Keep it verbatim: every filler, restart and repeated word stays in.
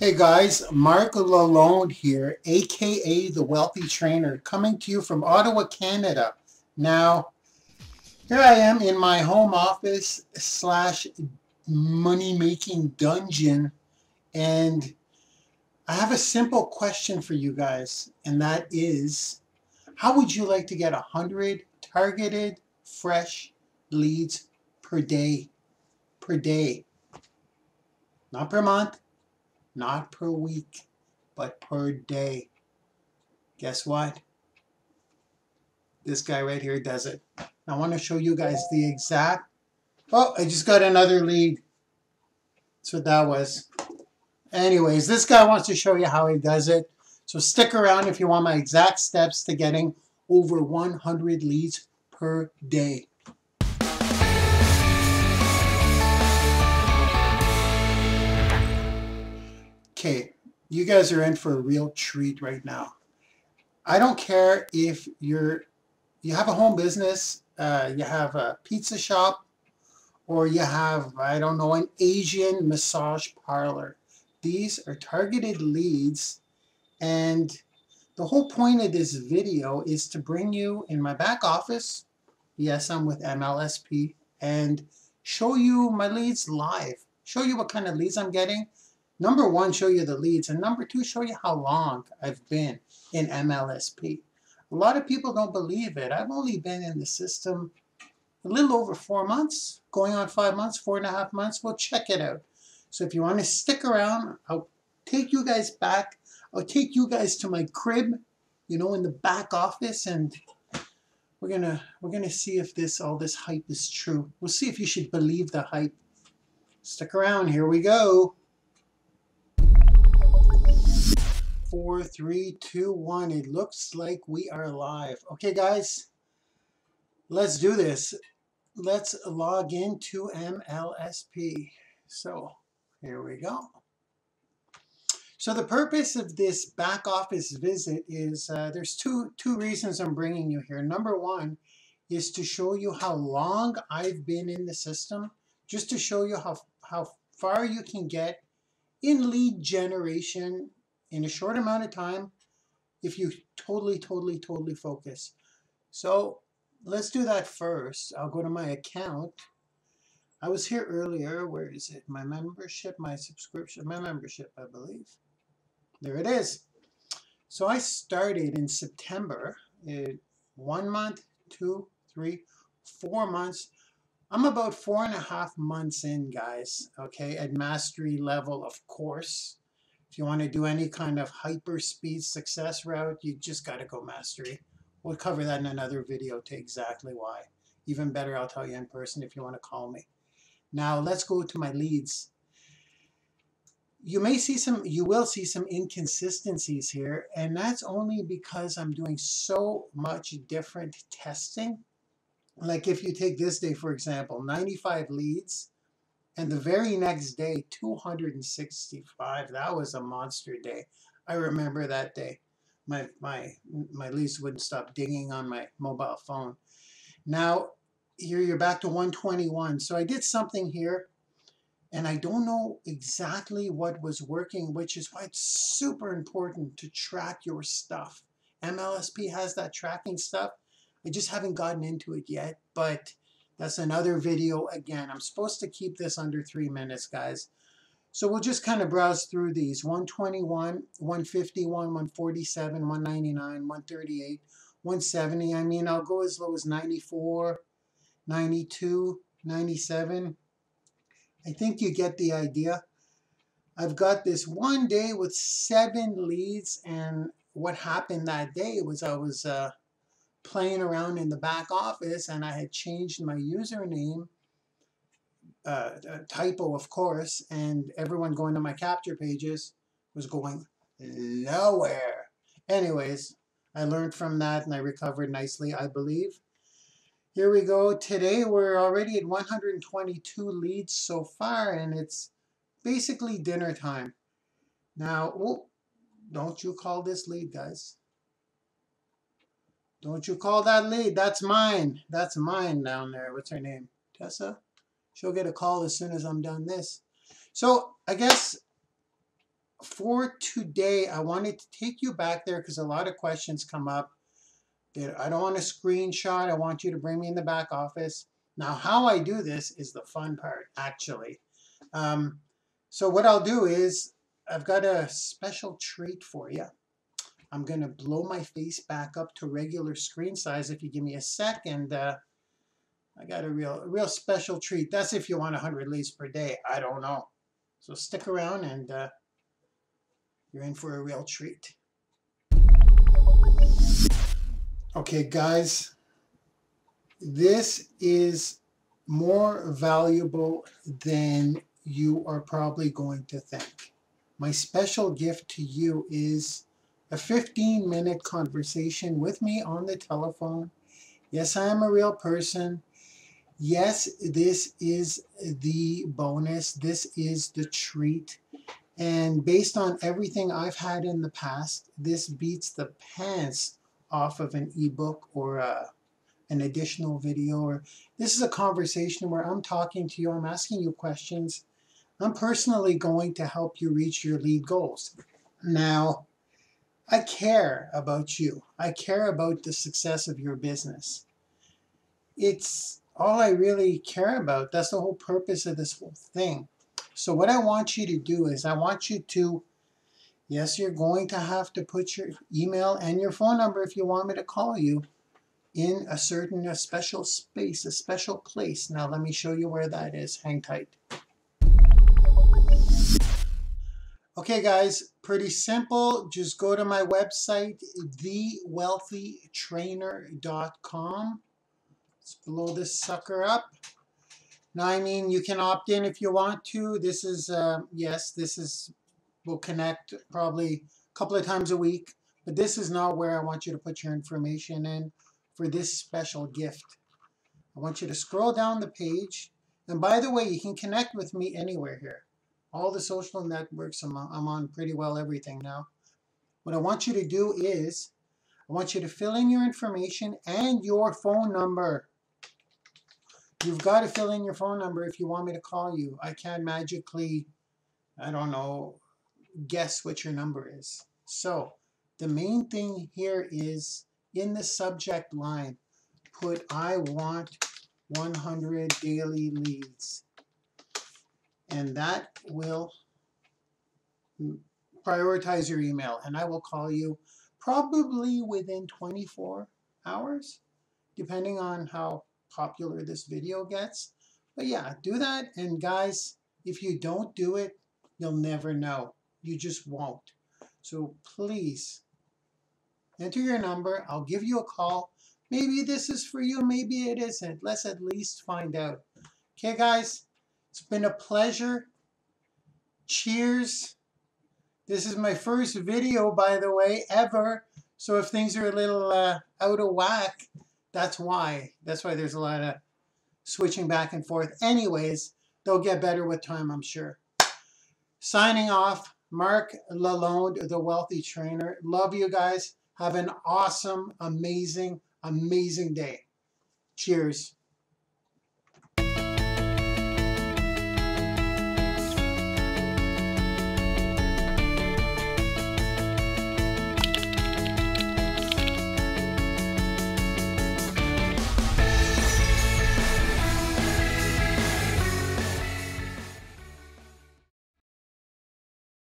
Hey guys, Marc Lalonde here, aka The Wealthy Trainer, coming to you from Ottawa, Canada. Now, here I am in my home office slash money-making dungeon, and I have a simple question for you guys, and that is, how would you like to get one hundred targeted fresh leads per day? Per day. Not per month, not per week, but per day. Guess what? This guy right here does it. I want to show you guys the exact... Oh, I just got another lead. That's what that was. Anyways, this guy wants to show you how he does it. So stick around if you want my exact steps to getting over one hundred leads per day. Okay, you guys are in for a real treat right now. I don't care if you're, you have a home business, uh, you have a pizza shop, or you have, I don't know, an Asian massage parlor. These are targeted leads, and the whole point of this video is to bring you in my back office, yes, I'm with M L S P, and show you my leads live, show you what kind of leads I'm getting. Number one, show you the leads, and number two, show you how long I've been in M L S P. A lot of people don't believe it. I've only been in the system a little over four months, going on five months, four and a half months. We'll check it out. So if you want to stick around, I'll take you guys back. I'll take you guys to my crib, you know, in the back office, and we're gonna we're gonna see if this all this hype is true. We'll see if you should believe the hype. Stick around. Here we go. Four, three, two, one. It looks like we are live. Okay, guys, let's do this. Let's log into M L S P. So here we go. So the purpose of this back office visit is uh, there's two two reasons I'm bringing you here. Number one is to show you how long I've been in the system, just to show you how how far you can get in lead generation in a short amount of time if you totally, totally, totally focus. So let's do that first. I'll go to my account. I was here earlier. Where is it? My membership, my subscription, my membership, I believe. There it is. So I started in September. It, one month, two, three, four months. I'm about four and a half months in, guys, okay, at mastery level, of course. If you want to do any kind of hyper-speed success route, you just got to go mastery. We'll cover that in another video to exactly why. Even better, I'll tell you in person if you want to call me. Now, let's go to my leads. You may see some, you will see some inconsistencies here, and that's only because I'm doing so much different testing. Like if you take this day, for example, ninety-five leads, and the very next day, two hundred sixty-five. That was a monster day. I remember that day. My my my leads wouldn't stop dinging on my mobile phone. Now, here you're back to one twenty-one. So I did something here, and I don't know exactly what was working, which is why it's super important to track your stuff. M L S P has that tracking stuff. I just haven't gotten into it yet, but that's another video again. I'm supposed to keep this under three minutes, guys. So we'll just kind of browse through these. one twenty-one, one fifty-one, one forty-seven, one ninety-nine, one thirty-eight, one seventy. I mean, I'll go as low as ninety-four, ninety-two, ninety-seven. I think you get the idea. I've got this one day with seven leads, and what happened that day was I was... Uh, playing around in the back office, and I had changed my username, uh, typo of course, and everyone going to my capture pages was going nowhere. Anyways, I learned from that and I recovered nicely, I believe. Here we go. Today we're already at one hundred twenty-two leads so far, and it's basically dinner time. Now, oh, don't you call this lead, guys. Don't you call that lead. That's mine. That's mine down there. What's her name? Tessa? She'll get a call as soon as I'm done this. So I guess for today, I wanted to take you back there because a lot of questions come up. I don't want a screenshot. I want you to bring me in the back office. Now, how I do this is the fun part, actually. Um, so what I'll do is I've got a special treat for you. I'm going to blow my face back up to regular screen size if you give me a second. Uh, I got a real, a real special treat. That's if you want one hundred leads per day. I don't know. So stick around and uh, you're in for a real treat. Okay, guys, this is more valuable than you are probably going to think. My special gift to you is a fifteen minute conversation with me on the telephone. Yes, I am a real person. Yes, this is the bonus. This is the treat. And based on everything I've had in the past, this beats the pants off of an ebook or a, an additional video. Or this is a conversation where I'm talking to you, I'm asking you questions. I'm personally going to help you reach your lead goals. Now, I care about you. I care about the success of your business. It's all I really care about. That's the whole purpose of this whole thing. So what I want you to do is I want you to, yes, you're going to have to put your email and your phone number if you want me to call you in a certain a special space, a special place. Now let me show you where that is. Hang tight. Okay, guys, pretty simple. Just go to my website, the wealthy trainer dot com. Let's blow this sucker up. Now, I mean, you can opt in if you want to. This is, uh, yes, this is, we'll connect probably a couple of times a week. But this is not where I want you to put your information in for this special gift. I want you to scroll down the page. And by the way, you can connect with me anywhere here. All the social networks, I'm on pretty well everything now. What I want you to do is, I want you to fill in your information and your phone number. You've got to fill in your phone number if you want me to call you. I can't magically, I don't know, guess what your number is. So, the main thing here is, in the subject line, put, I want one hundred daily leads. And that will prioritize your email. And I will call you probably within twenty-four hours, depending on how popular this video gets. But yeah, do that. And guys, if you don't do it, you'll never know. You just won't. So please, enter your number. I'll give you a call. Maybe this is for you. Maybe it isn't. Let's at least find out. Okay, guys? It's been a pleasure. Cheers. This is my first video, by the way, ever. So if things are a little uh, out of whack, that's why. That's why there's a lot of switching back and forth. Anyways, they'll get better with time, I'm sure. Signing off, Marc Lalonde, The Wealthy Trainer. Love you guys. Have an awesome, amazing, amazing day. Cheers.